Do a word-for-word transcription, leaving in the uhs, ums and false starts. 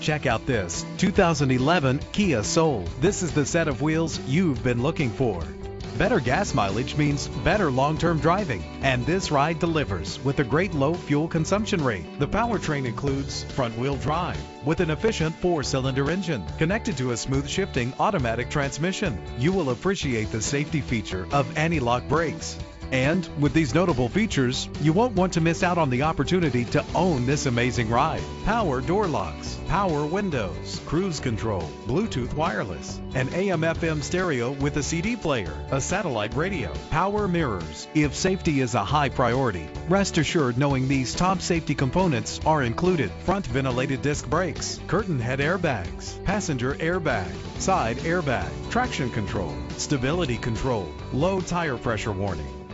Check out this two thousand eleven Kia Soul. This is the set of wheels you've been looking for. Better gas mileage means better long-term driving, and this ride delivers with a great low fuel consumption rate. The powertrain includes front-wheel drive with an efficient four-cylinder engine connected to a smooth shifting automatic transmission. You will appreciate the safety feature of anti-lock brakes. And with these notable features, you won't want to miss out on the opportunity to own this amazing ride. Power door locks, power windows, cruise control, Bluetooth wireless, an A M F M stereo with a C D player, a satellite radio, power mirrors. If safety is a high priority, rest assured knowing these top safety components are included: front ventilated disc brakes, curtain head airbags, passenger airbag, side airbag, traction control, stability control, low tire pressure warning.